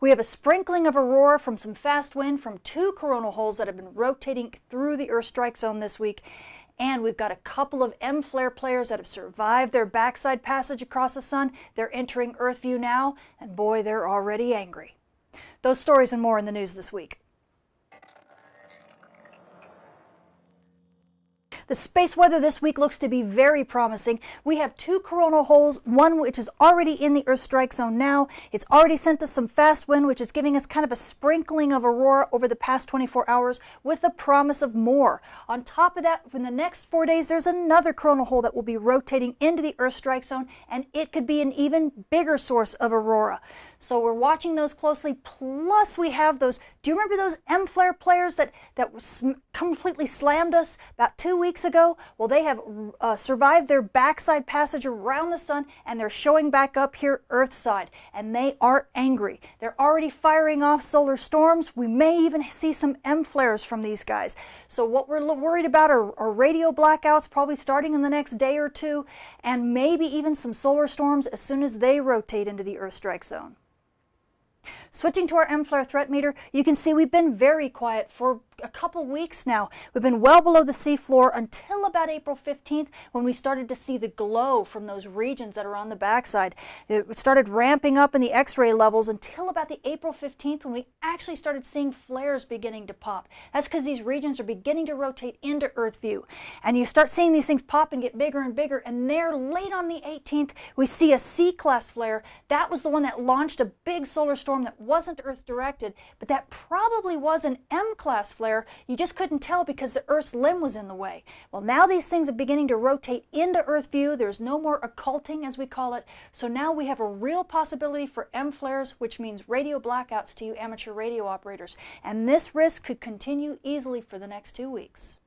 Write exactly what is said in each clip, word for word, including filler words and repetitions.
We have a sprinkling of aurora from some fast wind from two coronal holes that have been rotating through the Earth strike zone this week. And we've got a couple of M-flare players that have survived their backside passage across the sun. They're entering Earth view now, and boy, they're already angry. Those stories and more in the news this week. The space weather this week looks to be very promising. We have two coronal holes, one which is already in the Earth strike zone now. It's already sent us some fast wind, which is giving us kind of a sprinkling of aurora over the past twenty-four hours with the promise of more. On top of that, in the next four days, there's another coronal hole that will be rotating into the Earth strike zone, and it could be an even bigger source of aurora. So we're watching those closely, plus we have those, do you remember those M-flare players that, that completely slammed us about two weeks ago? Well, they have uh, survived their backside passage around the sun, and they're showing back up here Earthside, and they are angry. They're already firing off solar storms. We may even see some M-flares from these guys. So what we're worried about are, are radio blackouts, probably starting in the next day or two, and maybe even some solar storms as soon as they rotate into the Earth strike zone. Switching to our M-flare threat meter, you can see we've been very quiet for a couple weeks now. We've been well below the seafloor until about April fifteenth, when we started to see the glow from those regions that are on the backside. It started ramping up in the X-ray levels until about the April fifteenth, when we actually started seeing flares beginning to pop. That's because these regions are beginning to rotate into Earth view. And you start seeing these things pop and get bigger and bigger, and there late on the eighteenth, we see a C-class flare. That was the one that launched a big solar storm that wasn't Earth directed, but that probably was an M-class flare. You just couldn't tell because the Earth's limb was in the way. Well, now these things are beginning to rotate into Earth view. There's no more occulting, as we call it. So now we have a real possibility for M-flares, which means radio blackouts to you amateur radio operators. And this risk could continue easily for the next two weeks.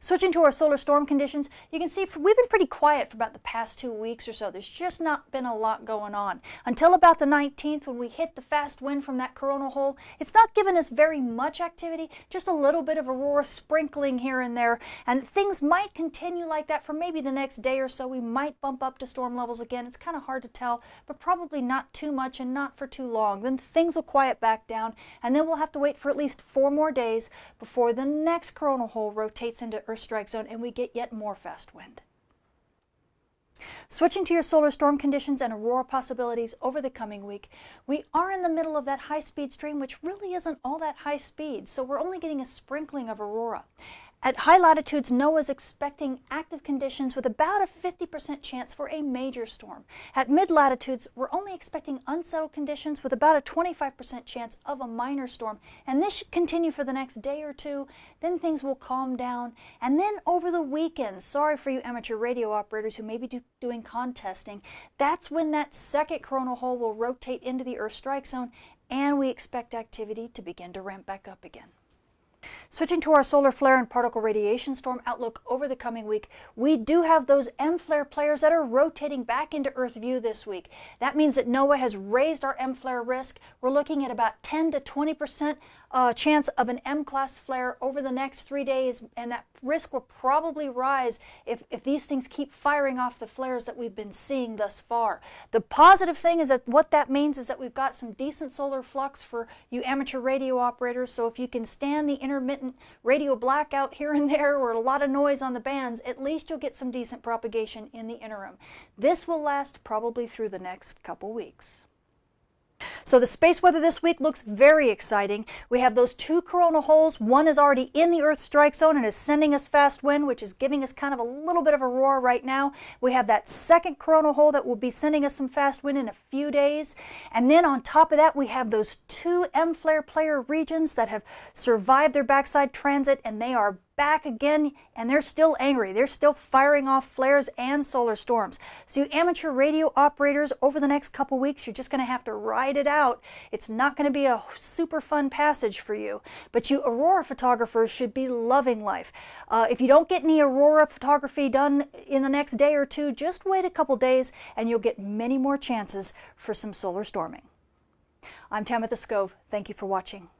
Switching to our solar storm conditions, you can see we've been pretty quiet for about the past two weeks or so. There's just not been a lot going on. Until about the nineteenth, when we hit the fast wind from that coronal hole, it's not given us very much activity, just a little bit of aurora sprinkling here and there. And things might continue like that for maybe the next day or so. We might bump up to storm levels again. It's kind of hard to tell, but probably not too much and not for too long. Then things will quiet back down, and then we'll have to wait for at least four more days before the next coronal hole rotates into Earth strike zone and we get yet more fast wind. Switching to your solar storm conditions and aurora possibilities over the coming week, we are in the middle of that high-speed stream, which really isn't all that high speed, so we're only getting a sprinkling of aurora. At high latitudes, NOAA is expecting active conditions with about a fifty percent chance for a major storm. At mid-latitudes, we're only expecting unsettled conditions with about a twenty-five percent chance of a minor storm. And this should continue for the next day or two. Then things will calm down. And then over the weekend, sorry for you amateur radio operators who may be do doing contesting, that's when that second coronal hole will rotate into the Earth strike zone, and we expect activity to begin to ramp back up again. Switching to our solar flare and particle radiation storm outlook over the coming week, we do have those M-flare players that are rotating back into Earth view this week. That means that NOAA has raised our M-flare risk. We're looking at about ten to twenty percent uh, chance of an M-class flare over the next three days, and that risk will probably rise if, if these things keep firing off the flares that we've been seeing thus far. The positive thing is that what that means is that we've got some decent solar flux for you amateur radio operators, so if you can stand the intermittent radio blackout here and there, or a lot of noise on the bands, at least you'll get some decent propagation in the interim. This will last probably through the next couple weeks. So the space weather this week looks very exciting. We have those two coronal holes. One is already in the Earth strike zone and is sending us fast wind, which is giving us kind of a little bit of aurora right now. We have that second coronal hole that will be sending us some fast wind in a few days. And then on top of that, we have those two M-flare player regions that have survived their backside transit, and they are back again, and they're still angry. They're still firing off flares and solar storms. So you amateur radio operators, over the next couple weeks, you're just going to have to ride it out. It's not going to be a super fun passage for you, but you aurora photographers should be loving life. Uh, if you don't get any aurora photography done in the next day or two, just wait a couple days and you'll get many more chances for some solar storming. I'm Tamitha Skov. Thank you for watching.